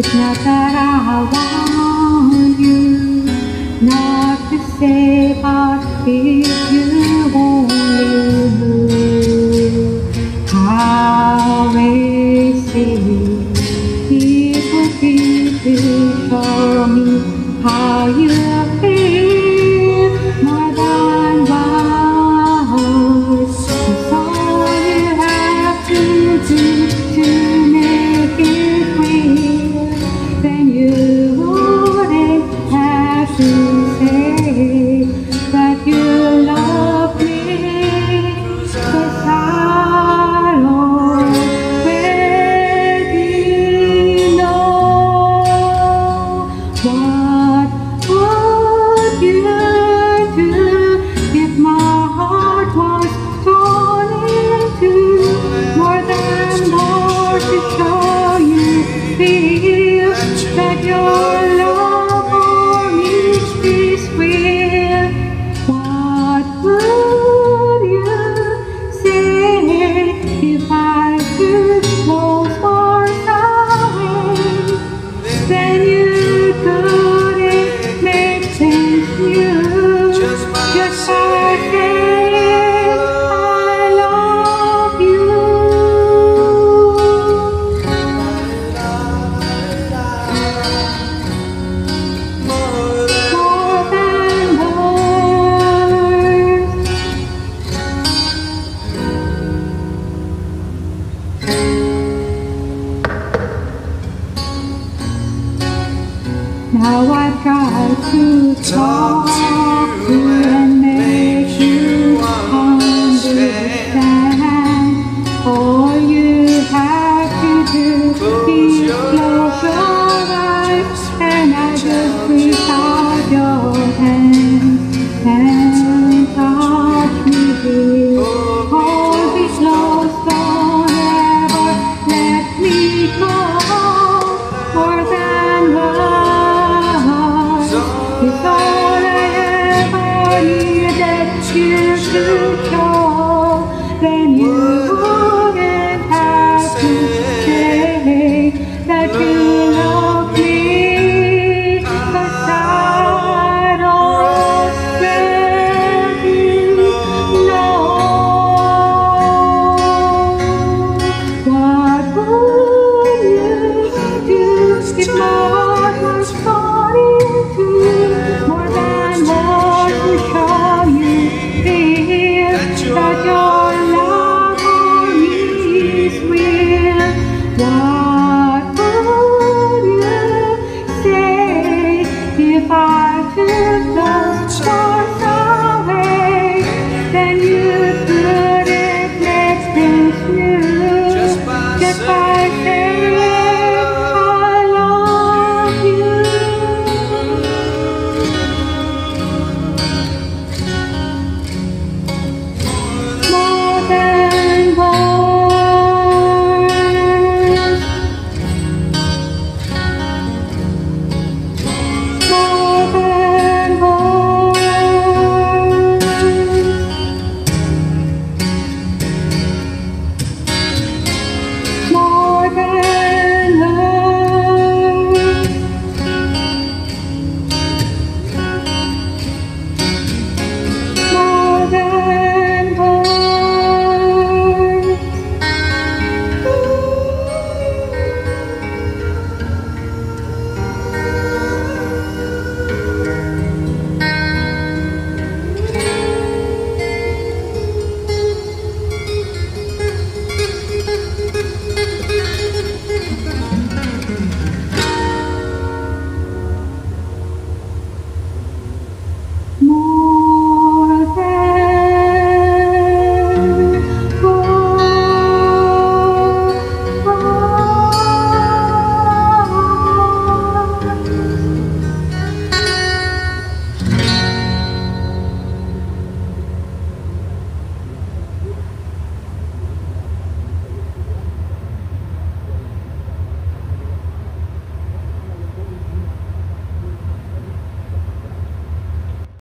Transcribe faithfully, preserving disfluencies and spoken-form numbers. It's not that I want you, not to say, but if you only knew, how I see it would be good for me, how you feel, more than words. It's all you have to do to make it real, then you wouldn't have to say that you love me. Cause I'll already know. What would you do if my heart was torn in two? More than more to show you feel that your love for me is real. What would you say if I could close doors away? Then you couldn't make things new. Just by saying I love you. More than words. Now I try to talk to you and